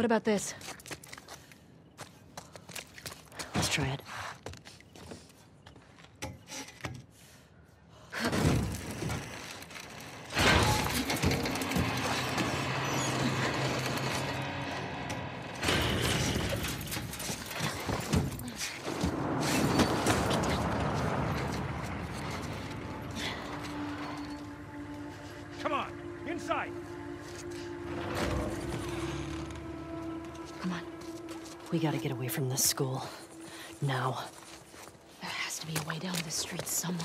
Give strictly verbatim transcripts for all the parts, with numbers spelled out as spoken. What about this? Let's try it. We gotta get away from this school. Now. There has to be a way down this street somewhere.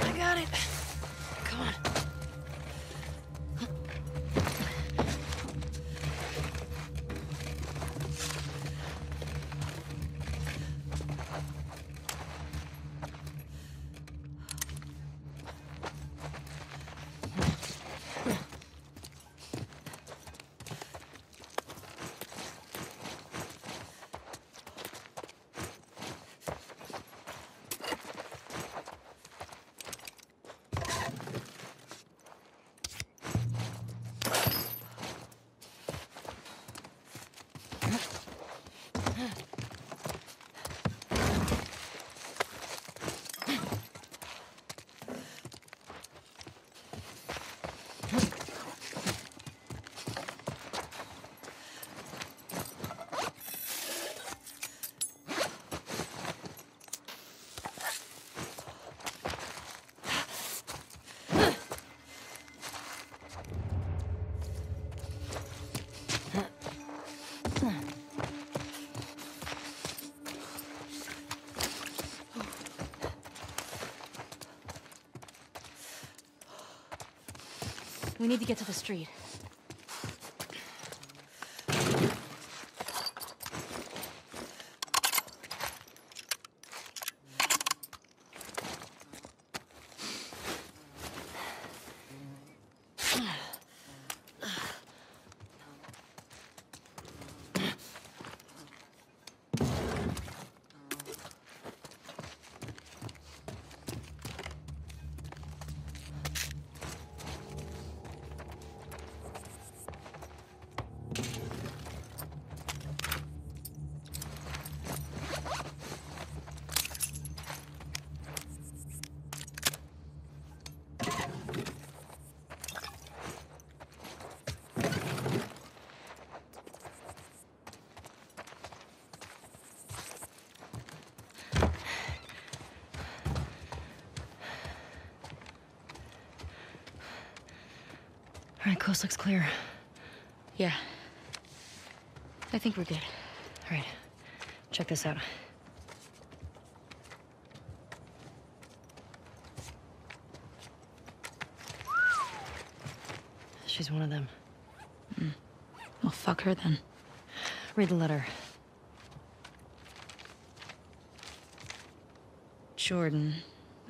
I got it. Come on. We need to get to the street. All right, coast looks clear. Yeah. I think we're good. All right, check this out. She's one of them. Mm. Well, fuck her then. Read the letter. Jordan,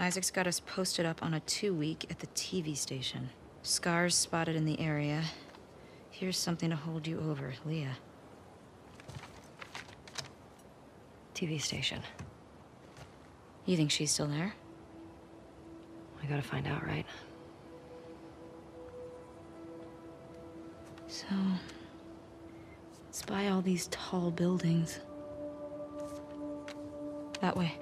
Isaac's got us posted up on a two-week at the T V station. Scars spotted in the area. Here's something to hold you over, Leah. T V station. You think she's still there? I gotta find out, right? So, it's by all these tall buildings. That way.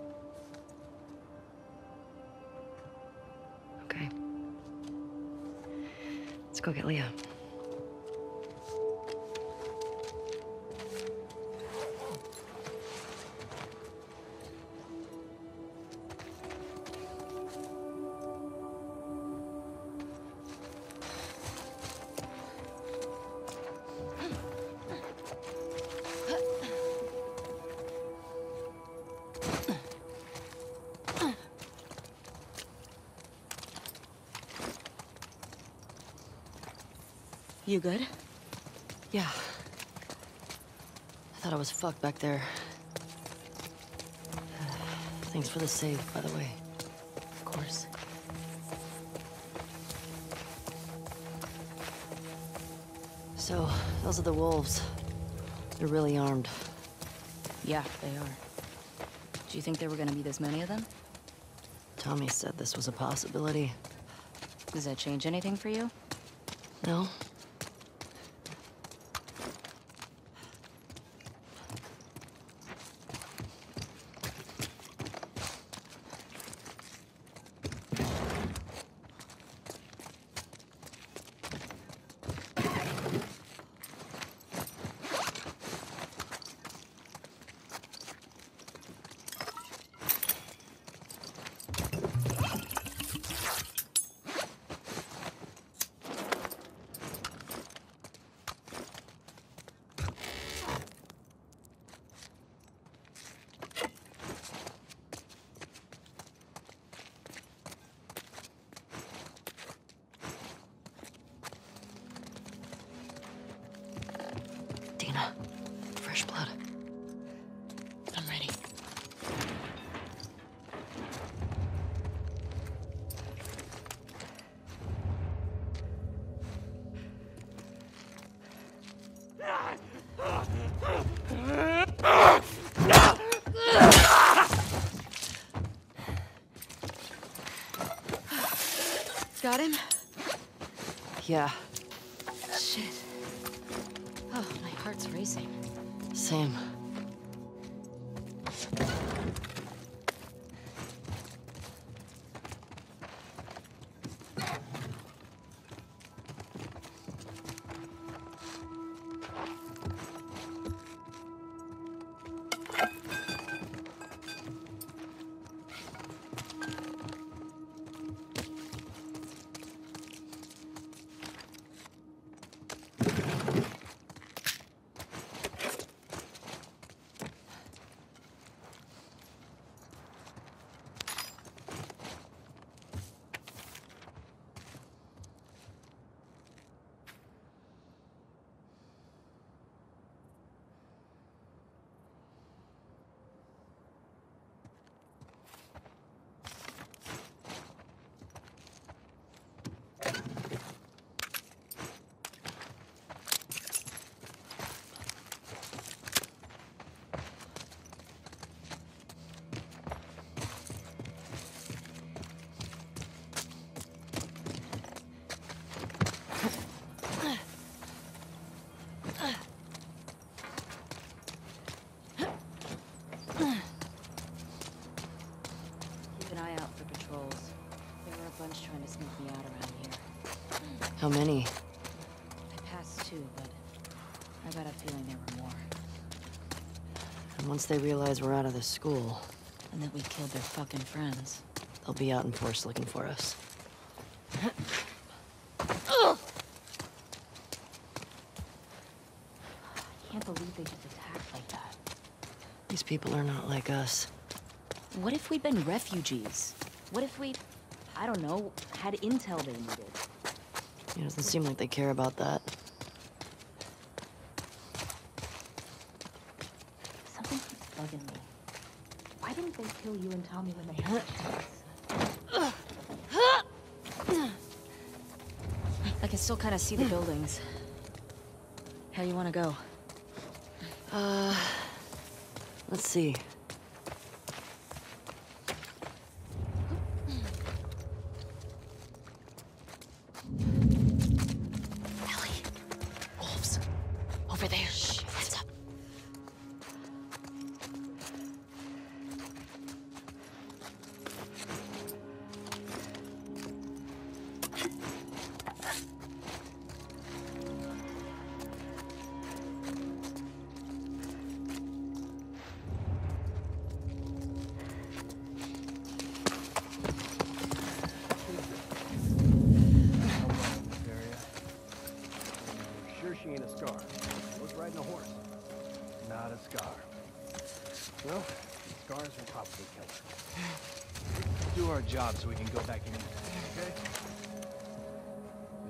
Go get Leah. You good? Yeah. I thought I was fucked back there. Uh, thanks for the save, by the way. Of course. So, those are the wolves. They're really armed. Yeah, they are. Do you think there were gonna be this many of them? Tommy said this was a possibility. Does that change anything for you? No. Fresh blood. I'm ready. Got him? Yeah. Shit. Oh, my heart's racing. Same. Trying to sneak me out around here. How many? I passed two, but I got a feeling there were more. And once they realize we're out of the school... And that we killed their fucking friends... They'll be out in force looking for us. I can't believe they just attacked like that. These people are not like us. What if we'd been refugees? What if we... I don't know, had intel they needed. It doesn't seem like they care about that. Something keeps bugging me. Why didn't they kill you and Tommy when they hurt us? I can still kind of see the buildings. How you want to go? Uh, let's see. Job so we can go back in, okay?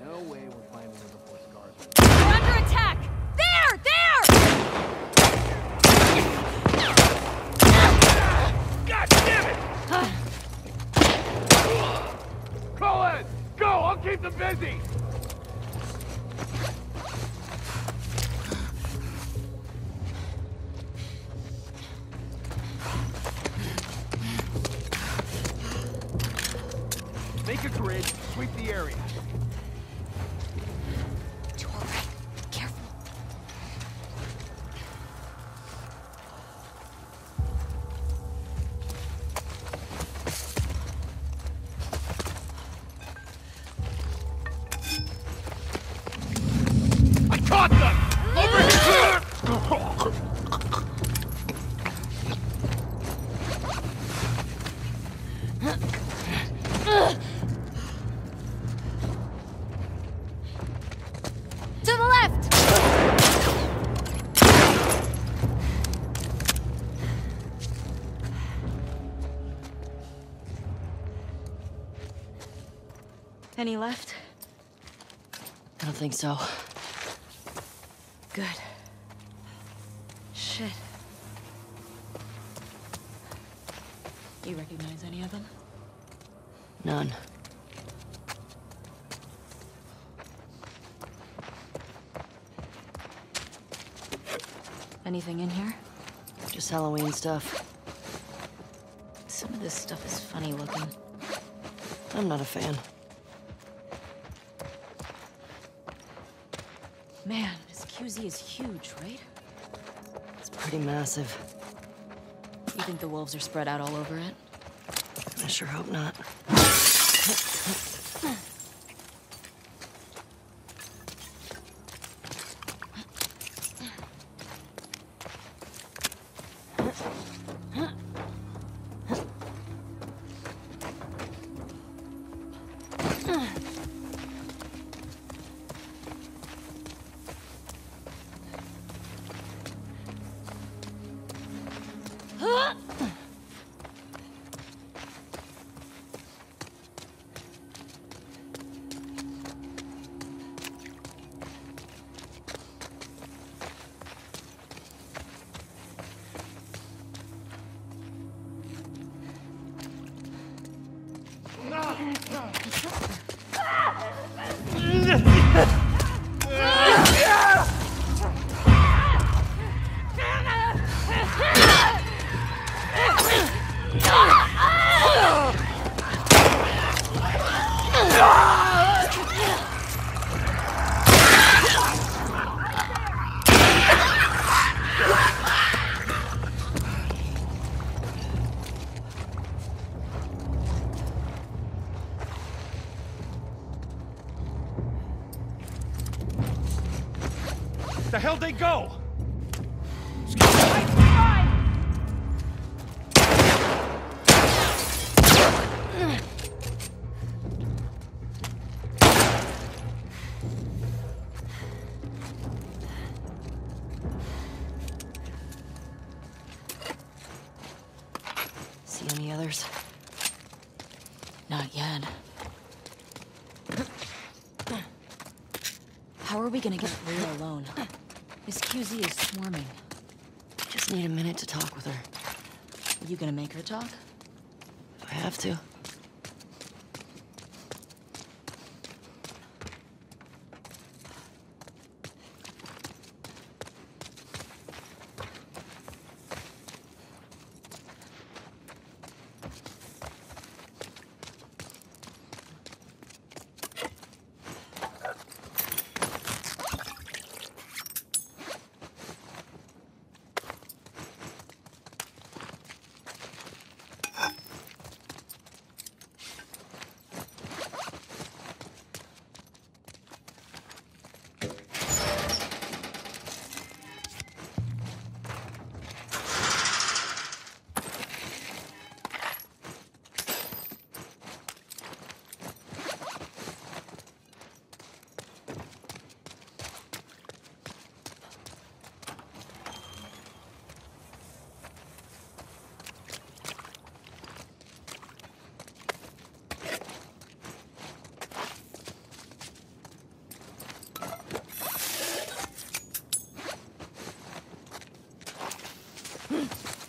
No way we're finding the four scars. We're under attack! There! There! God damn it! Huh? Call it! Go! I'll keep them busy! Sweep the area. Joel, be careful. I caught them! Over here! Any left? I don't think so. Good. Shit. You recognize any of them? None. Anything in here? Just Halloween stuff. Some of this stuff is funny looking. I'm not a fan. Man, this Q Z is huge, right? It's pretty massive. You think the wolves are spread out all over it? I sure hope not. The hell they go? See any others? Not yet. How are we gonna get Leah alone? This Q Z is swarming. Just need a minute to talk with her. Are you gonna make her talk? If I have to.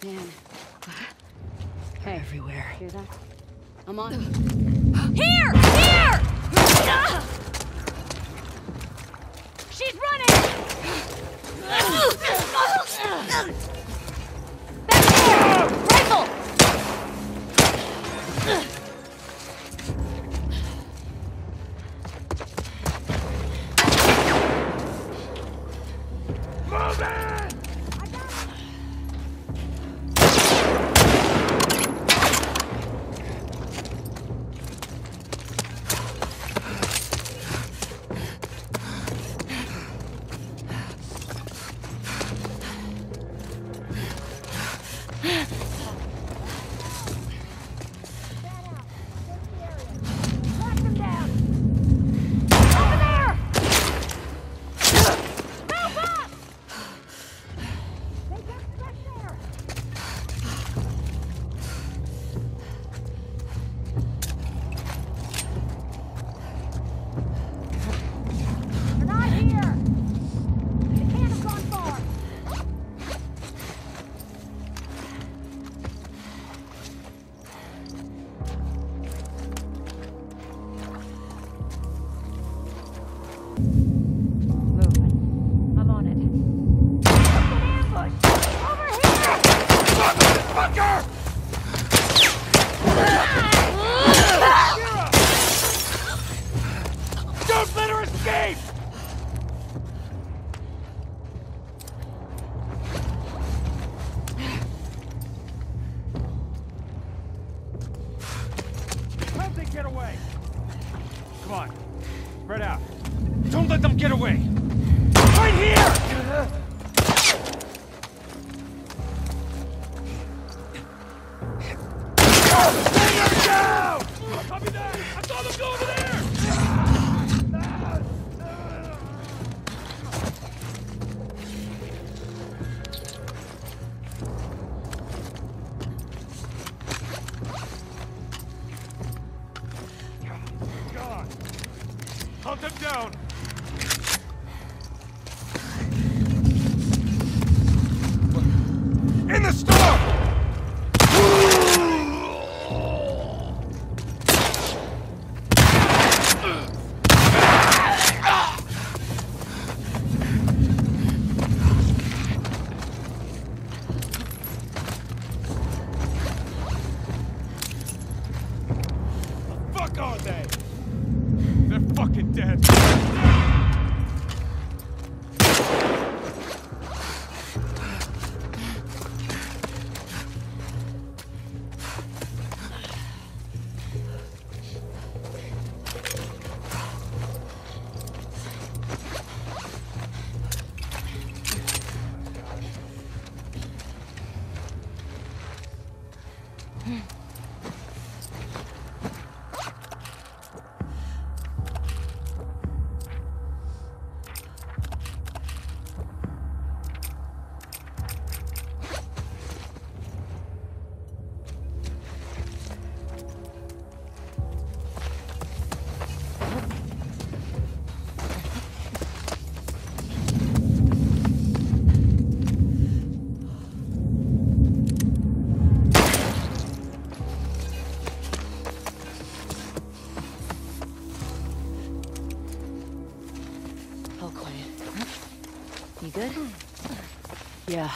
Man. What? Hey. Everywhere. Hear that? I'm on. Here! Here! She's running! Back there! Rifle! Sucker! Don't let her escape! How'd they get away? Come on, spread out. Don't let them get away! Right here! I'll be there! I saw them go over there! God! Hunt them down! In the storm! Good? Yeah.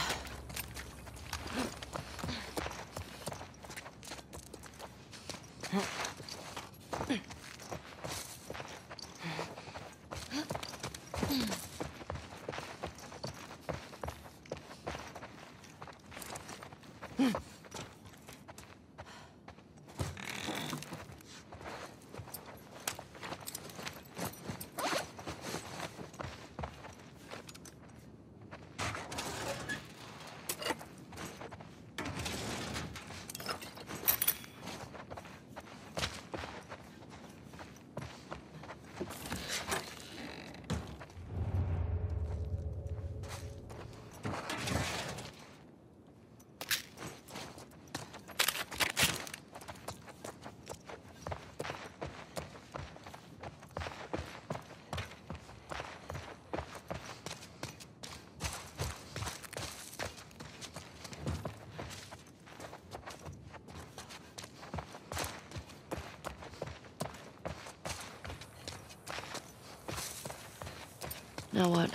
Now what?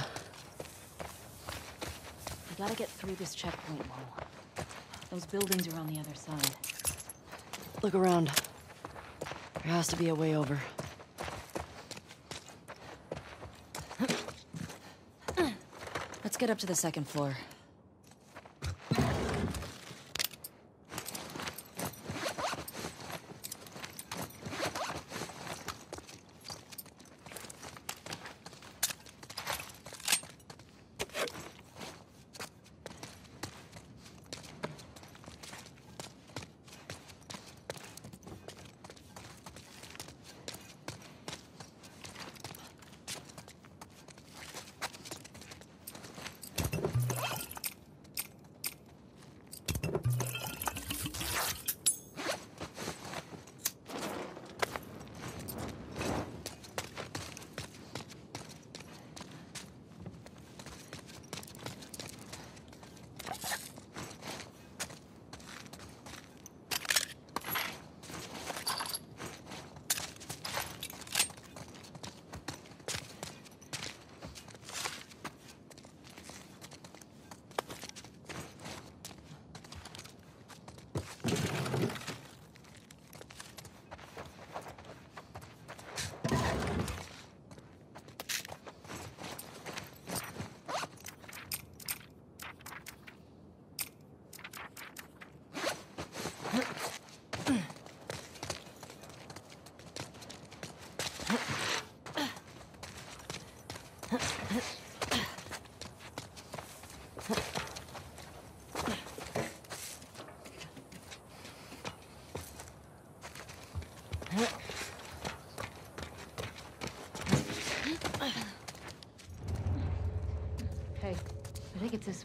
I gotta get through this checkpoint wall. Those buildings are on the other side. Look around. There has to be a way over. Let's get up to the second floor.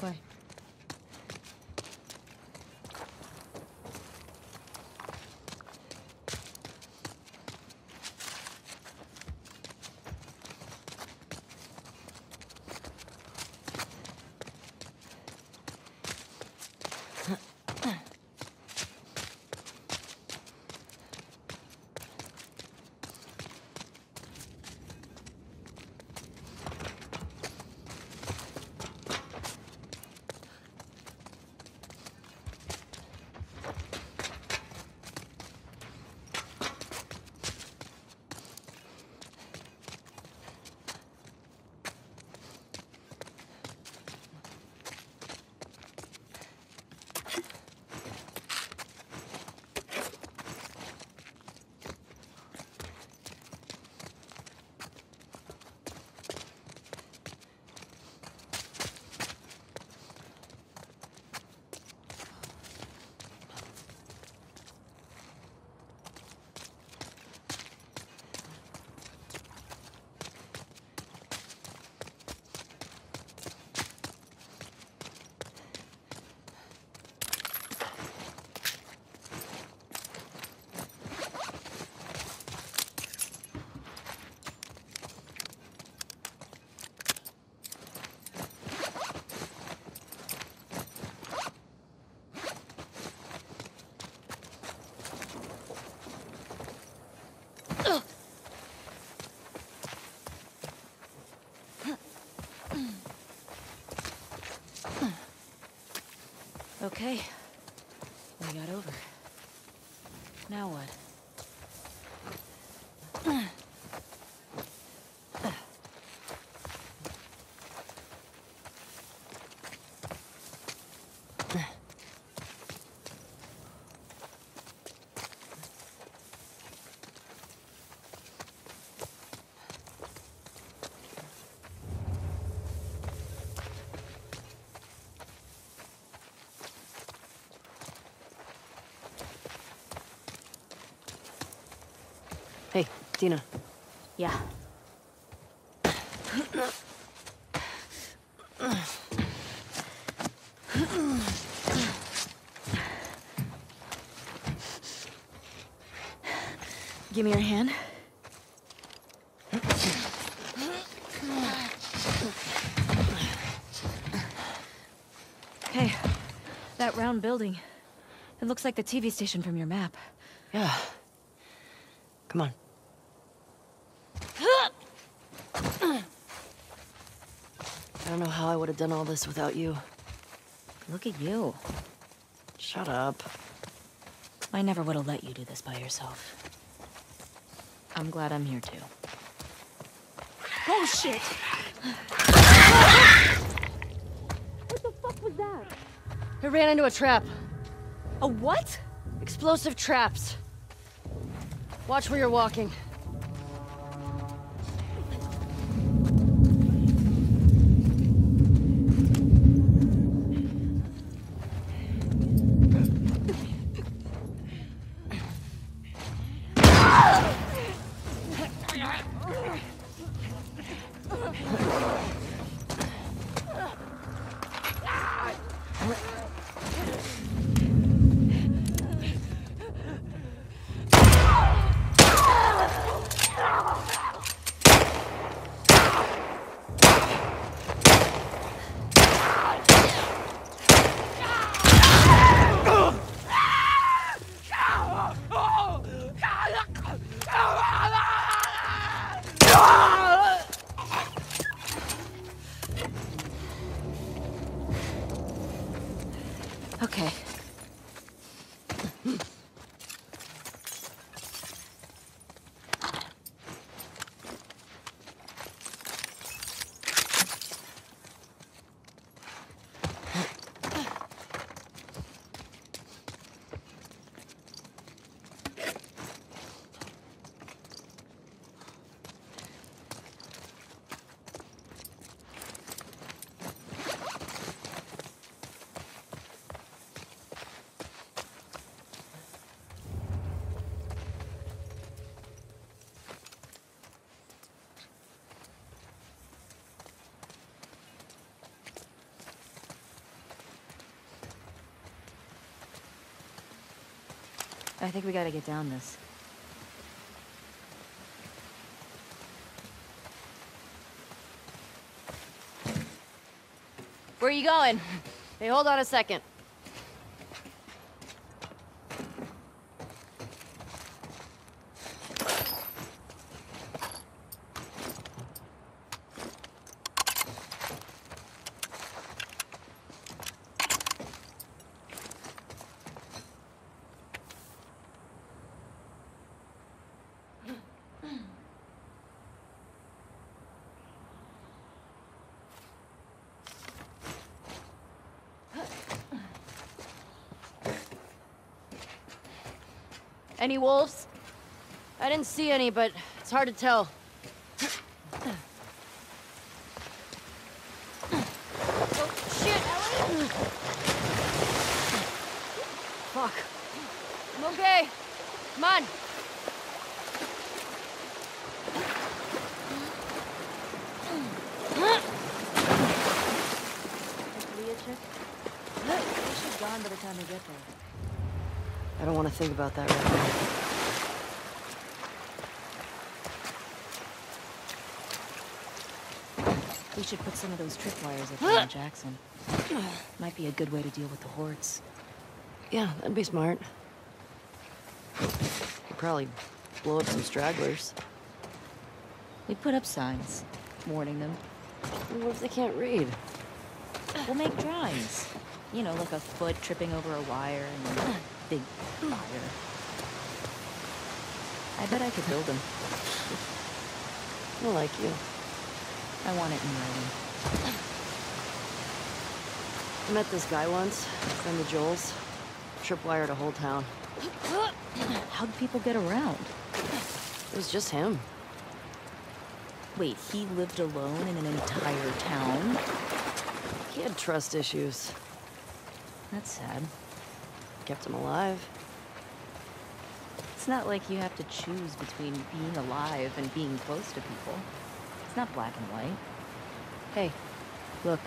this way. Okay, we got over. Now what? Hey, Dina. Yeah. Give me your hand. Hey, that round building. It looks like the T V station from your map. Yeah. Come on. I don't know how I would have done all this without you. Look at you. Shut up. I never would have let you do this by yourself. I'm glad I'm here too. Oh shit! What the fuck was that? It ran into a trap. A what? Explosive traps. Watch where you're walking. I think we gotta get down this. Where are you going? Hey, hold on a second. Any wolves? I didn't see any, but it's hard to tell. Oh, shit, Ellie! Fuck. I'm okay. Come on. Leah checked? They should be gone by the time we get there. I don't want to think about that right now. We should put some of those tripwires at John Jackson. Might be a good way to deal with the hordes. Yeah, that'd be smart. Could probably blow up some stragglers. We'd put up signs, warning them. What if they can't read? We'll make drawings. You know, like a foot tripping over a wire and... big fire. I bet I could build them. I like you. I want it in writing. I met this guy once, friend of Joel's. Tripwired a whole town. How'd people get around? It was just him. Wait, he lived alone in an entire town? He had trust issues. That's sad. Kept him alive. It's not like you have to choose between being alive and being close to people. It's not black and white. Hey, look.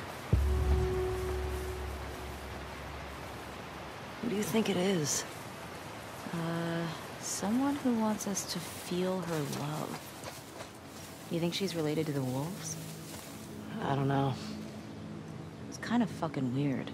Who do you think it is? Uh, someone who wants us to feel her love. You think she's related to the wolves? I don't know. It's kind of fucking weird.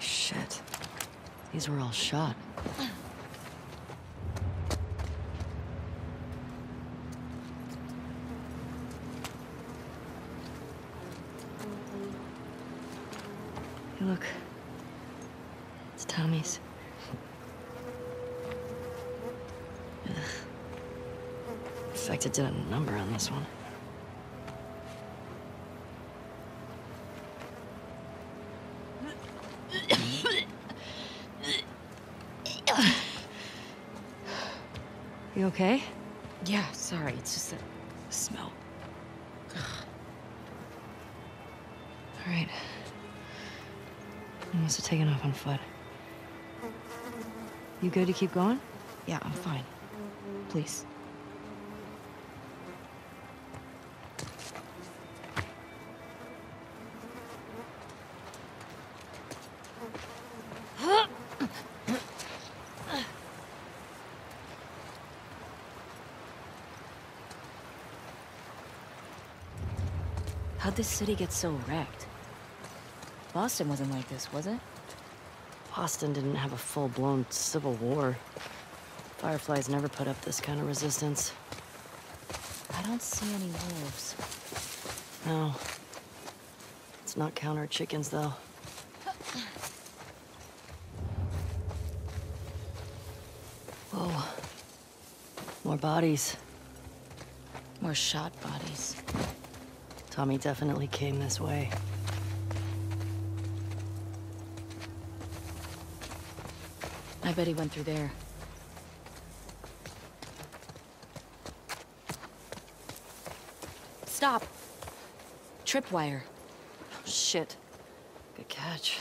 Shit. These were all shot. Hey, look. It's Tommy's. Ugh. In fact, it did a number on this one. You okay? Yeah, sorry. It's just a smell. Ugh. All right. I must have taken off on foot. You good to keep going? Yeah, I'm fine. Please. How'd this city get so wrecked? Boston wasn't like this, was it? Boston didn't have a full-blown civil war. Fireflies never put up this kind of resistance. I don't see any wolves. No. Let's not count our chickens, though. More bodies. More shot bodies. Tommy definitely came this way. I bet he went through there. Stop! Tripwire. Oh, shit. Good catch.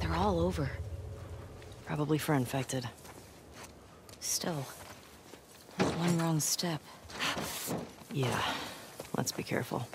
They're all over. Probably for infected. Still. One wrong step. Yeah. Let's be careful.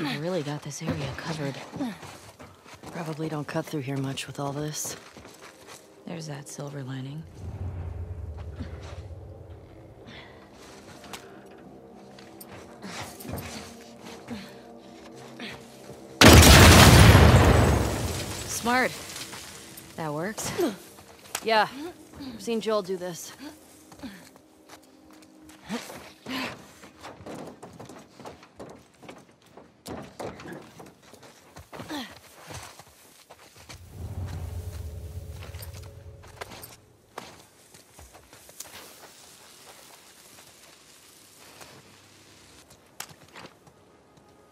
I really got this area covered. Probably don't cut through here much with all this. There's that silver lining. Smart. That works. Yeah. I've seen Joel do this.